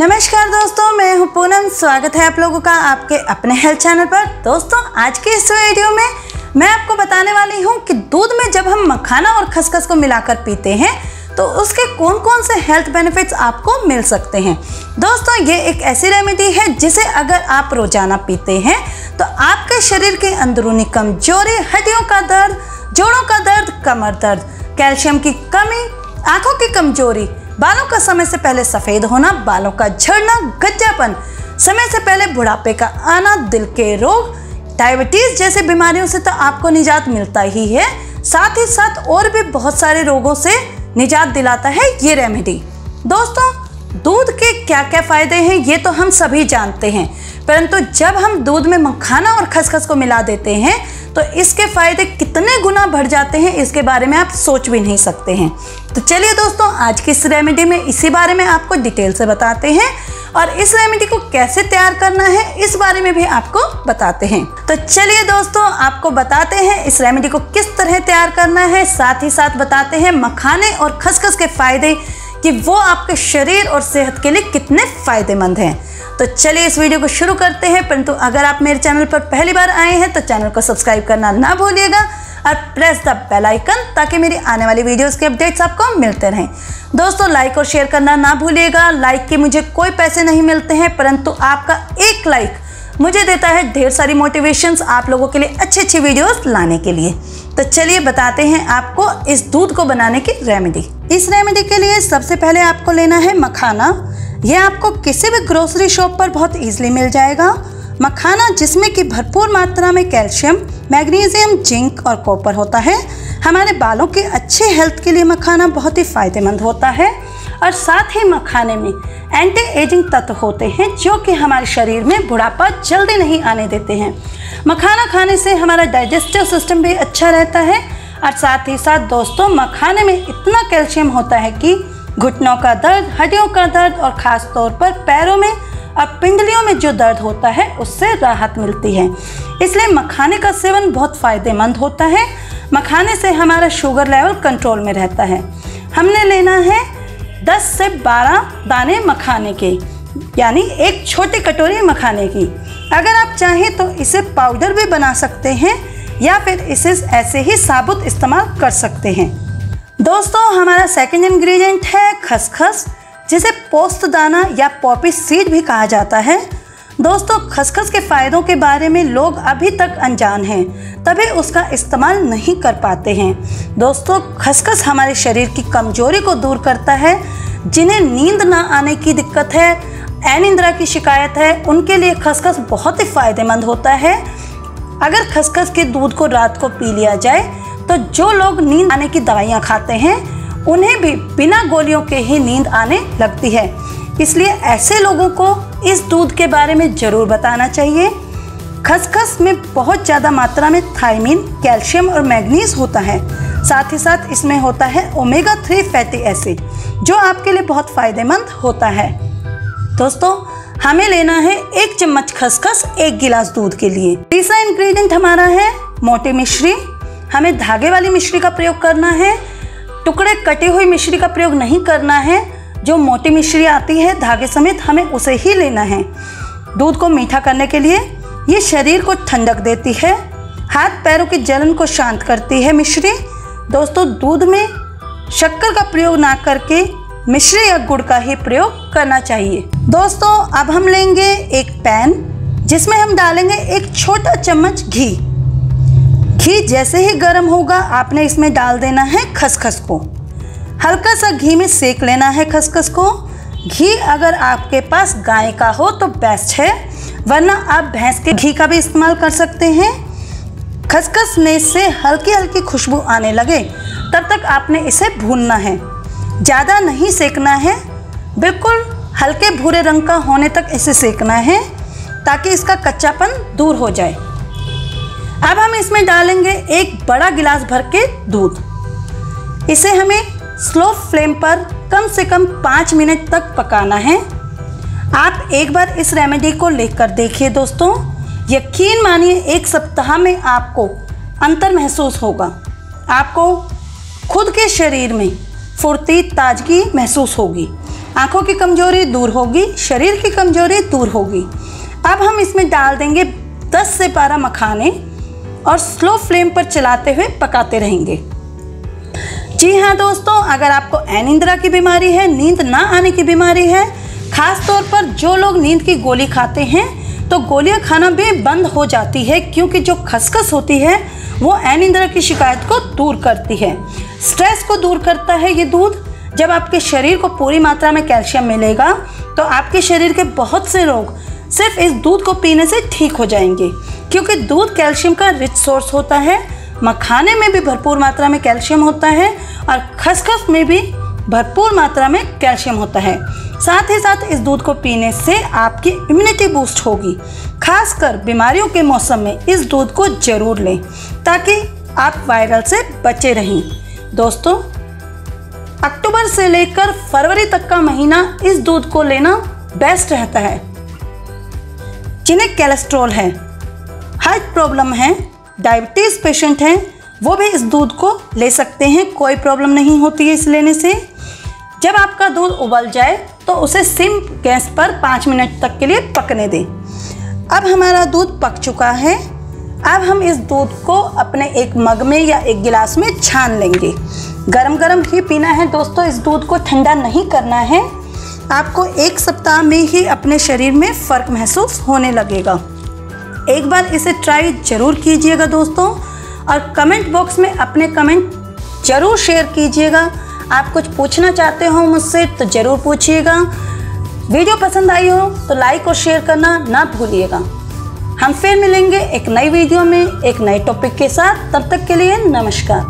नमस्कार दोस्तों, मैं हूं पूनम। स्वागत है आप लोगों का आपके अपने हेल्थ चैनल पर। दोस्तों, आज के इस वीडियो में मैं आपको बताने वाली हूं कि दूध में जब हम मखाना और खसखस को मिलाकर पीते हैं तो उसके कौन कौन से हेल्थ बेनिफिट्स आपको मिल सकते हैं। दोस्तों, ये एक ऐसी रेमेडी है जिसे अगर आप रोज़ाना पीते हैं तो आपके शरीर की अंदरूनी कमजोरी, हड्डियों का दर्द, जोड़ों का दर्द, कमर दर्द, कैल्शियम की कमी, आँखों की कमजोरी, बालों का समय से पहले सफ़ेद होना, बालों का झड़ना, गज्जापन, समय से पहले बुढ़ापे का आना, दिल के रोग, डायबिटीज़ जैसी बीमारियों से तो आपको निजात मिलता ही है, साथ ही साथ और भी बहुत सारे रोगों से निजात दिलाता है ये रेमेडी। दोस्तों, दूध के क्या क्या फ़ायदे हैं ये तो हम सभी जानते हैं, परंतु जब हम दूध में मखाना और खसखस को मिला देते हैं तो इसके फ़ायदे कितने गुना बढ़ जाते हैं इसके बारे में आप सोच भी नहीं सकते हैं। तो चलिए दोस्तों, आज की इस रेमेडी में इसी बारे में आपको डिटेल से बताते हैं और इस रेमेडी को कैसे तैयार करना है इस बारे में भी आपको बताते हैं। तो चलिए दोस्तों, आपको बताते हैं इस रेमेडी को किस तरह तैयार करना है, साथ ही साथ बताते हैं मखाने और खसखस के फ़ायदे कि वो आपके शरीर और सेहत के लिए कितने फ़ायदेमंद हैं। तो चलिए इस वीडियो को शुरू करते हैं। परंतु अगर आप मेरे चैनल पर पहली बार आए हैं तो चैनल को सब्सक्राइब करना ना भूलिएगा और प्रेस द बेल आइकन ताकि मेरी आने वाली वीडियोस के अपडेट्स आपको मिलते रहें। दोस्तों, लाइक और शेयर करना ना भूलिएगा। लाइक के मुझे कोई पैसे नहीं मिलते हैं, परंतु आपका एक लाइक मुझे देता है ढेर सारी मोटिवेशंस आप लोगों के लिए अच्छी वीडियोस लाने के लिए। तो चलिए बताते हैं आपको इस दूध को बनाने की रेमेडी। इस रेमेडी के लिए सबसे पहले आपको लेना है मखाना। यह आपको किसी भी ग्रोसरी शॉप पर बहुत ईजिली मिल जाएगा। मखाना जिसमें कि भरपूर मात्रा में कैल्शियम, मैग्नीशियम, जिंक और कॉपर होता है। हमारे बालों के अच्छे हेल्थ के लिए मखाना बहुत ही फ़ायदेमंद होता है और साथ ही मखाने में एंटी एजिंग तत्व होते हैं जो कि हमारे शरीर में बुढ़ापा जल्दी नहीं आने देते हैं। मखाना खाने से हमारा डाइजेस्टिव सिस्टम भी अच्छा रहता है और साथ ही साथ दोस्तों, मखाने में इतना कैल्शियम होता है कि घुटनों का दर्द, हड्डियों का दर्द और ख़ास तौर पर पैरों में और पिंडलियों में जो दर्द होता है उससे राहत मिलती है। इसलिए मखाने का सेवन बहुत फ़ायदेमंद होता है। मखाने से हमारा शुगर लेवल कंट्रोल में रहता है। हमने लेना है 10 से 12 दाने मखाने के, यानी एक छोटी कटोरी मखाने की। अगर आप चाहें तो इसे पाउडर भी बना सकते हैं या फिर इसे ऐसे ही साबुत इस्तेमाल कर सकते हैं। दोस्तों, हमारा सेकेंड इंग्रेडिएंट है खसखस, जिसे पोस्त दाना या पॉपी सीड भी कहा जाता है। दोस्तों, खसखस के फ़ायदों के बारे में लोग अभी तक अनजान हैं, तभी उसका इस्तेमाल नहीं कर पाते हैं। दोस्तों, खसखस हमारे शरीर की कमजोरी को दूर करता है। जिन्हें नींद ना आने की दिक्कत है, अनिद्रा की शिकायत है, उनके लिए खसखस बहुत ही फ़ायदेमंद होता है। अगर खसखस के दूध को रात को पी लिया जाए तो जो लोग नींद आने की दवाइयाँ खाते हैं उन्हें भी बिना गोलियों के ही नींद आने लगती है। इसलिए ऐसे लोगों को इस दूध के बारे में ज़रूर बताना चाहिए। खसखस में बहुत ज़्यादा मात्रा में थायमीन, कैल्शियम और मैग्नीज होता है। साथ ही साथ इसमें होता है ओमेगा 3 फैटी एसिड जो आपके लिए बहुत फ़ायदेमंद होता है। दोस्तों, हमें लेना है 1 चम्मच खसखस 1 गिलास दूध के लिए। तीसरा इंग्रेडिएंट हमारा है मोटी मिश्री। हमें धागे वाली मिश्री का प्रयोग करना है, टुकड़े कटी हुई मिश्री का प्रयोग नहीं करना है। जो मोटी मिश्री आती है धागे समेत हमें उसे ही लेना है। दूध को मीठा करने के लिए ये शरीर को ठंडक देती है, हाथ पैरों की जलन को शांत करती है मिश्री। दोस्तों, दूध में शक्कर का प्रयोग ना करके मिश्री या गुड़ का ही प्रयोग करना चाहिए। दोस्तों, अब हम लेंगे एक पैन जिसमें हम डालेंगे 1 छोटा चम्मच घी। घी जैसे ही गर्म होगा आपने इसमें डाल देना है खसखस को। हल्का सा घी में सेक लेना है खसखस को। घी अगर आपके पास गाय का हो तो बेस्ट है, वरना आप भैंस के घी का भी इस्तेमाल कर सकते हैं। खसखस में से हल्की हल्की खुशबू आने लगे तब तक आपने इसे भूनना है, ज़्यादा नहीं सेकना है। बिल्कुल हल्के भूरे रंग का होने तक इसे सेकना है ताकि इसका कच्चापन दूर हो जाए। अब हम इसमें डालेंगे 1 बड़ा गिलास भर के दूध। इसे हमें स्लो फ्लेम पर कम से कम 5 मिनट तक पकाना है। आप एक बार इस रेमेडी को लेकर देखिए दोस्तों, यकीन मानिए 1 सप्ताह में आपको अंतर महसूस होगा। आपको खुद के शरीर में फुर्ती, ताजगी महसूस होगी। आँखों की कमजोरी दूर होगी, शरीर की कमजोरी दूर होगी। अब हम इसमें डाल देंगे 10 से 12 मखाने और स्लो फ्लेम पर चलाते हुए पकाते रहेंगे। जी हाँ दोस्तों, अगर आपको अनिद्रा की बीमारी है, नींद ना आने की बीमारी है, खास तौर पर जो लोग नींद की गोली खाते हैं तो गोलियां खाना भी बंद हो जाती है, क्योंकि जो खसखस होती है वो अनिद्रा की शिकायत को दूर करती है, स्ट्रेस को दूर करता है ये दूध। जब आपके शरीर को पूरी मात्रा में कैल्शियम मिलेगा तो आपके शरीर के बहुत से रोग सिर्फ इस दूध को पीने से ठीक हो जाएंगे, क्योंकि दूध कैल्शियम का रिच सोर्स होता है। मखाने में भी भरपूर मात्रा में कैल्शियम होता है और खसखस में भी भरपूर मात्रा में कैल्शियम होता है। साथ ही साथ इस दूध को पीने से आपकी इम्यूनिटी बूस्ट होगी। खासकर बीमारियों के मौसम में इस दूध को जरूर लें ताकि आप वायरल से बचे रहें। दोस्तों, अक्टूबर से लेकर फरवरी तक का महीना इस दूध को लेना बेस्ट रहता है। जिन्हें कोलेस्ट्रॉल है, हार्ट प्रॉब्लम है, डायबिटीज़ पेशेंट हैं, वो भी इस दूध को ले सकते हैं, कोई प्रॉब्लम नहीं होती है इस लेने से। जब आपका दूध उबल जाए तो उसे सिम गैस पर 5 मिनट तक के लिए पकने दें। अब हमारा दूध पक चुका है। अब हम इस दूध को अपने एक मग में या एक गिलास में छान लेंगे। गरम गरम ही पीना है दोस्तों, इस दूध को ठंडा नहीं करना है। आपको 1 सप्ताह में ही अपने शरीर में फ़र्क महसूस होने लगेगा। एक बार इसे ट्राई ज़रूर कीजिएगा दोस्तों, और कमेंट बॉक्स में अपने कमेंट ज़रूर शेयर कीजिएगा। आप कुछ पूछना चाहते हो मुझसे तो ज़रूर पूछिएगा। वीडियो पसंद आई हो तो लाइक और शेयर करना ना भूलिएगा। हम फिर मिलेंगे एक नई वीडियो में एक नए टॉपिक के साथ। तब तक के लिए नमस्कार।